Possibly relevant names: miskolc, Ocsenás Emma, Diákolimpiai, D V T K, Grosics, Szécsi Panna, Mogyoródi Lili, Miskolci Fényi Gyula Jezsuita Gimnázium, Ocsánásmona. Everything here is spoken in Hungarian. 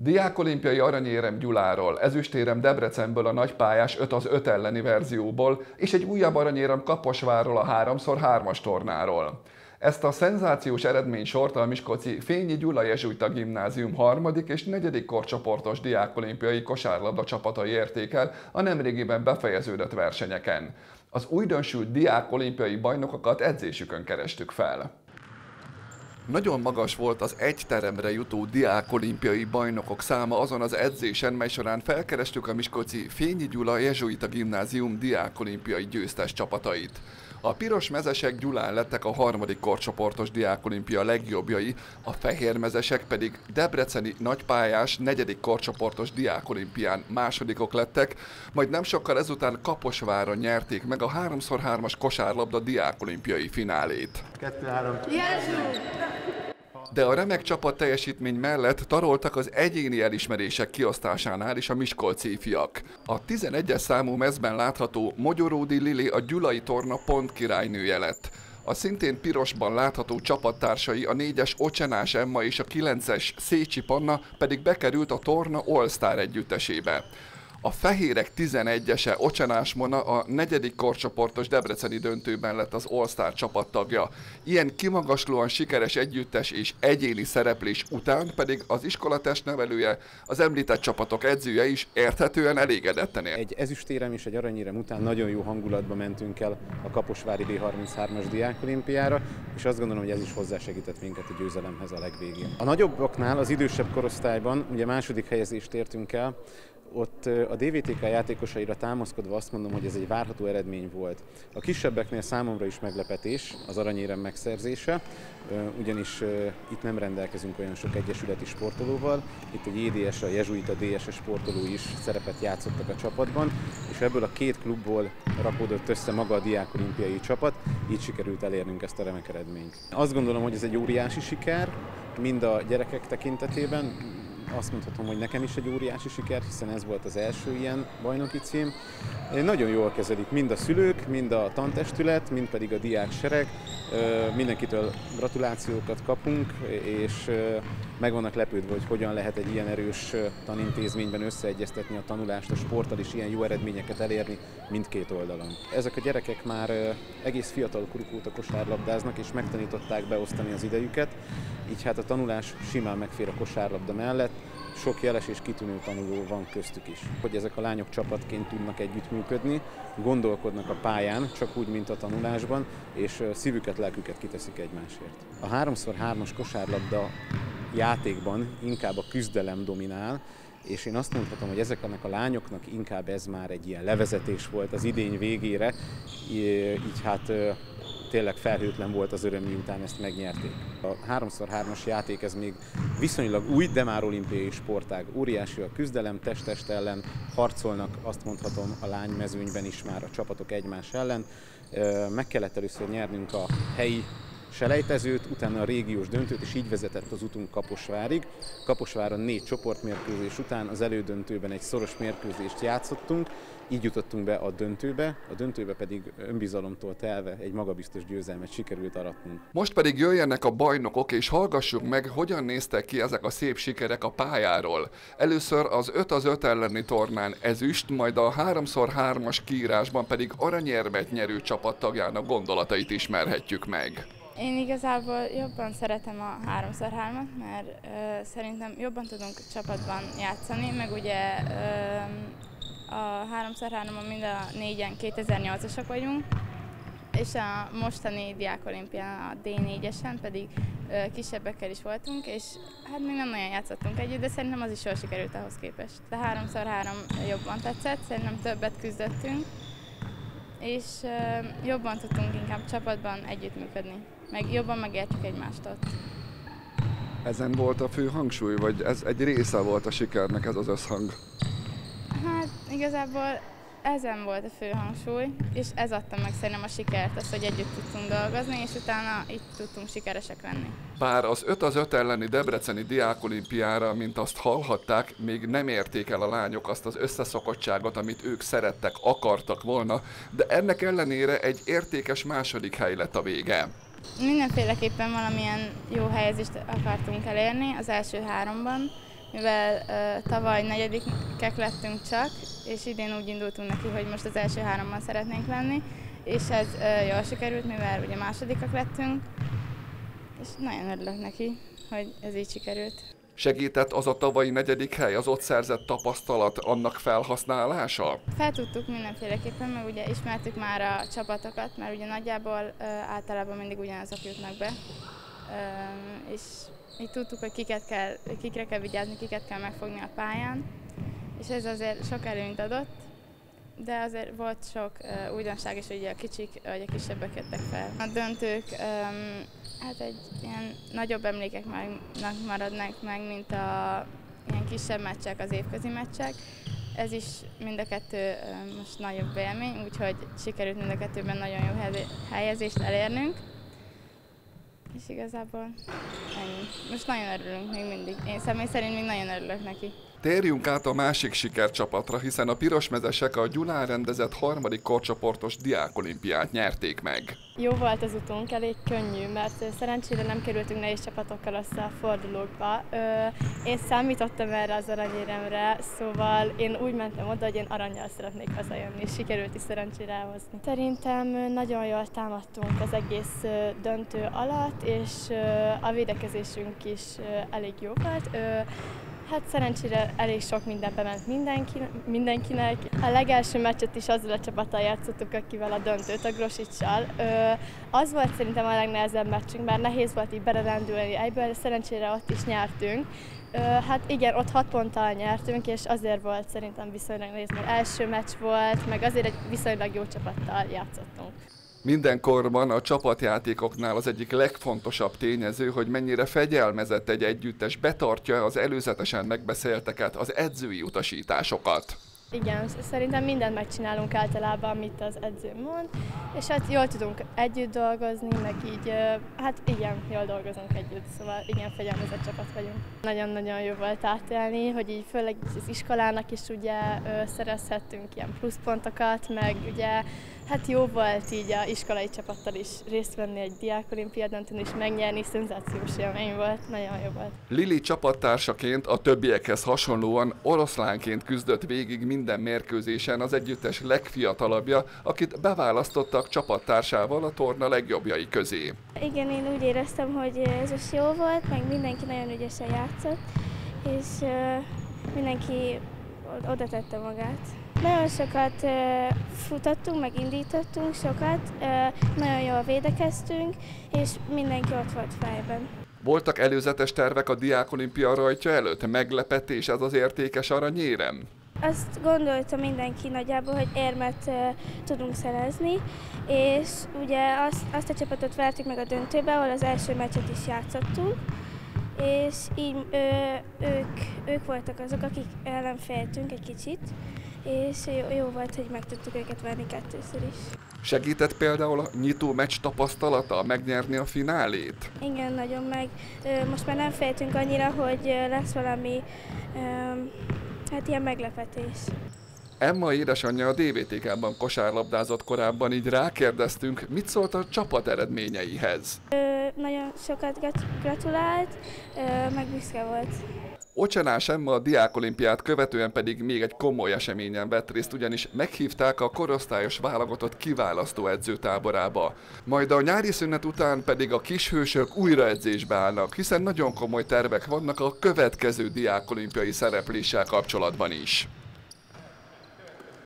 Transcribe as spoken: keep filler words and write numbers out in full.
Diákolimpiai aranyérem Gyuláról, ezüstérem Debrecenből a nagypályás öt az öt elleni verzióból, és egy újabb aranyérem Kaposvárról a három x hármas tornáról. Ezt a szenzációs eredménysort a miskolci Fényi Gyula Jezsuita Gimnázium harmadik és negyedik korcsoportos diákolimpiai kosárlabda csapatai érték el a nemrégiben befejeződött versenyeken. Az újdonsült diákolimpiai bajnokokat edzésükön kerestük fel. Nagyon magas volt az egy teremre jutó diákolimpiai bajnokok száma azon az edzésen, mely során felkerestük a miskolci Fényi Gyula Jezsuita Gimnázium diákolimpiai győztes csapatait. A pirosmezesek Gyulán lettek a harmadik korcsoportos diákolimpia legjobbjai, a fehérmezesek pedig debreceni nagypályás negyedik korcsoportos diákolimpián másodikok lettek, majd nem sokkal ezután Kaposváron nyerték meg a három x hármas kosárlabda diákolimpiai finálét. kettő három. De a remek csapat teljesítmény mellett taroltak az egyéni elismerések kiosztásánál is a miskolci fiak. A tizenegyes számú mezben látható Mogyoródi Lili a gyulai torna pontkirálynője lett. A szintén pirosban látható csapattársai, a négyes Ocsenás Emma és a kilences Szécsi Panna pedig bekerült a torna All-Star együttesébe. A fehérek tizenegyese Ocsánásmona a negyedik korcsoportos debreceni döntőben lett az All-Star csapattagja. Ilyen kimagaslóan sikeres együttes és egyéni szereplés után pedig az iskola testnevelője, az említett csapatok edzője is érthetően elégedetten él. Egy ezüstérem és egy aranyérem után nagyon jó hangulatba mentünk el a kaposvári D harminchármas diákolimpiára, és azt gondolom, hogy ez is hozzásegített minket a győzelemhez a legvégén. A nagyobbaknál, az idősebb korosztályban ugye második helyezést értünk el. Ott a D V T K játékosaira támaszkodva azt mondom, hogy ez egy várható eredmény volt. A kisebbeknél számomra is meglepetés az aranyérem megszerzése, ugyanis itt nem rendelkezünk olyan sok egyesületi sportolóval, itt egy E D S, a jezsuita D S-es sportolói is szerepet játszottak a csapatban, és ebből a két klubból rakódott össze maga a diákolimpiai csapat, így sikerült elérnünk ezt a remek eredményt. Azt gondolom, hogy ez egy óriási siker, mind a gyerekek tekintetében. Azt mondhatom, hogy nekem is egy óriási siker, hiszen ez volt az első ilyen bajnoki cím. Nagyon jól kezelik mind a szülők, mind a tantestület, mind pedig a diáksereg. Mindenkitől gratulációkat kapunk, és meg vannak lepődve, hogy hogyan lehet egy ilyen erős tanintézményben összeegyeztetni a tanulást a sporttal, és ilyen jó eredményeket elérni mindkét oldalon. Ezek a gyerekek már egész fiatal koruk óta kosárlabdáznak, és megtanították beosztani az idejüket, így hát a tanulás simán megfér a kosárlabda mellett. Sok jeles és kitűnő tanuló van köztük is. Hogy ezek a lányok csapatként tudnak együttműködni, gondolkodnak a pályán, csak úgy, mint a tanulásban, és szívüket, lelküket kiteszik egymásért. A három x hármas kosárlabda játékban inkább a küzdelem dominál, és én azt mondhatom, hogy ezeknek a lányoknak inkább ez már egy ilyen levezetés volt az idény végére, így hát tényleg felhőtlen volt az öröm, miután ezt megnyerték. A három x hármas játék ez még viszonylag új, de már olimpiai sportág. Óriási a küzdelem, test-test ellen harcolnak, azt mondhatom, a lánymezőnyben is már a csapatok egymás ellen. Meg kellett először nyernünk a helyi selejtezőt, utána a régiós döntőt, és így vezetett az utunk Kaposvárig. Kaposváron négy csoportmérkőzés után az elődöntőben egy szoros mérkőzést játszottunk, így jutottunk be a döntőbe, a döntőbe pedig önbizalomtól telve egy magabiztos győzelmet sikerült aratnunk. Most pedig jöjjenek a bajnokok, és hallgassuk meg, hogyan néztek ki ezek a szép sikerek a pályáról. Először az öt az öt elleni tornán ezüst, majd a három x hármas kiírásban pedig aranyérmet nyerő csapattagjának gondolatait ismerhetjük meg. Én igazából jobban szeretem a három x hármat, mert ö, szerintem jobban tudunk csapatban játszani, meg ugye ö, a három x hármon mind a négyen kétezer-nyolcasok vagyunk, és a mostani diákolimpián a D négyesen pedig ö, kisebbekkel is voltunk, és hát még nem nagyon játszottunk együtt, de szerintem az is jól sikerült ahhoz képest. De három x három jobban tetszett, szerintem többet küzdöttünk, és ö, jobban tudtunk inkább csapatban együttműködni, meg jobban megértjük egymást ott. Ezen volt a fő hangsúly, vagy ez egy része volt a sikernek, ez az összhang? Hát igazából ezen volt a fő hangsúly, és ez adta meg szerintem a sikert, azt, hogy együtt tudtunk dolgozni, és utána itt tudtunk sikeresek lenni. Bár az öt az öt elleni debreceni diákolimpiára, mint azt hallhatták, még nem érték el a lányok azt az összeszokottságot, amit ők szerettek, akartak volna, de ennek ellenére egy értékes második hely lett a vége. Mindenféleképpen valamilyen jó helyezést akartunk elérni az első háromban, mivel uh, tavaly negyedikek lettünk csak, és idén úgy indultunk neki, hogy most az első háromban szeretnénk lenni, és ez uh, jól sikerült, mivel ugye másodikak lettünk, és nagyon örülök neki, hogy ez így sikerült. Segített az a tavalyi negyedik hely, az ott szerzett tapasztalat, annak felhasználása? Fel tudtuk mindenféleképpen, mert ugye ismertük már a csapatokat, mert ugye nagyjából ö, általában mindig ugyanazok jutnak be. Ö, és így tudtuk, hogy kiket kell, kikre kell vigyázni, kiket kell megfogni a pályán. És ez azért sok előnyt adott, de azért volt sok ö, újdonság is, ugye a kicsik vagy a kisebbek jöttek fel. A döntők ö, hát egy ilyen nagyobb emlékeknek maradnak meg, mint a ilyen kisebb meccsek, az évközi meccsek. Ez is mind a kettő most nagyobb élmény, úgyhogy sikerült mind a kettőben nagyon jó helyezést elérnünk. És igazából ennyi. Most nagyon örülünk még mindig. Én személy szerint még nagyon örülök neki. Térjünk át a másik sikercsapatra, hiszen a pirosmezesek a Gyulán rendezett harmadik korcsoportos diákolimpiát nyerték meg. Jó volt az utunk, elég könnyű, mert szerencsére nem kerültünk nehéz csapatokkal össze a fordulókba. Én számítottam erre az aranyéremre, szóval én úgy mentem oda, hogy én arannyal szeretnék hazajönni, és sikerült is szerencsére elhozni. Szerintem nagyon jól támadtunk az egész döntő alatt, és a védekezésünk is elég jó volt. Hát szerencsére elég sok mindenbe ment mindenki, mindenkinek. A legelső meccset is azzal a csapattal játszottuk, akivel a döntőt, a Grosicssal. Az volt szerintem a legnehezebb meccsünk, mert nehéz volt így berendülni egyből, szerencsére ott is nyertünk. Hát igen, ott hat ponttal nyertünk, és azért volt szerintem viszonylag nehéz, mert első meccs volt, meg azért egy viszonylag jó csapattal játszottunk. Mindenkorban a csapatjátékoknál az egyik legfontosabb tényező, hogy mennyire fegyelmezett egy együttes, betartja az előzetesen megbeszélteket, az edzői utasításokat. Igen, szerintem mindent megcsinálunk általában, amit az edző mond, és hát jól tudunk együtt dolgozni, meg így, hát igen, jól dolgozunk együtt, szóval igen, fegyelmezett csapat vagyunk. Nagyon-nagyon jó volt átélni, hogy így főleg az iskolának is ugye szerezhettünk ilyen pluszpontokat, meg ugye hát jó volt így az iskolai csapattal is részt venni egy diákolimpia döntőn és megnyerni, szenzációs élmény volt, nagyon jó volt. Lili csapattársaként a többiekhez hasonlóan oroszlánként küzdött végig minden mérkőzésen az együttes legfiatalabbja, akit beválasztottak csapattársával a torna legjobbjai közé. Igen, én úgy éreztem, hogy ez most jó volt, meg mindenki nagyon ügyesen játszott, és mindenki oda tette magát. Nagyon sokat futottunk, meg indítottunk sokat, nagyon jól védekeztünk, és mindenki ott volt fejben. Voltak előzetes tervek a diákolimpia rajtja előtt? Meglepetés ez az értékes aranyérem? Azt gondolta mindenki nagyjából, hogy érmet uh, tudunk szerezni, és ugye azt, azt a csapatot vertük meg a döntőbe, ahol az első meccset is játszottunk, és így uh, ők, ők voltak azok, akik ellen féltünk egy kicsit, és jó, jó volt, hogy meg tudtuk őket verni kettőször is. Segített például a nyitó meccs tapasztalata megnyerni a finálét? Igen, nagyon meg. Uh, most már nem féltünk annyira, hogy uh, lesz valami... Um, Hát ilyen meglepetés. Emma édesanyja a dé vé té ká-ban kosárlabdázott korábban, így rákérdeztünk, mit szólt a csapat eredményeihez. Ö, nagyon sokat gratulált, ö, meg büszke volt. Ocsenás Emma a diákolimpiát követően pedig még egy komoly eseményen vett részt, ugyanis meghívták a korosztályos válogatott kiválasztó edzőtáborába. Majd a nyári szünet után pedig a kishősök újra edzésbe állnak, hiszen nagyon komoly tervek vannak a következő diákolimpiai szerepléssel kapcsolatban is.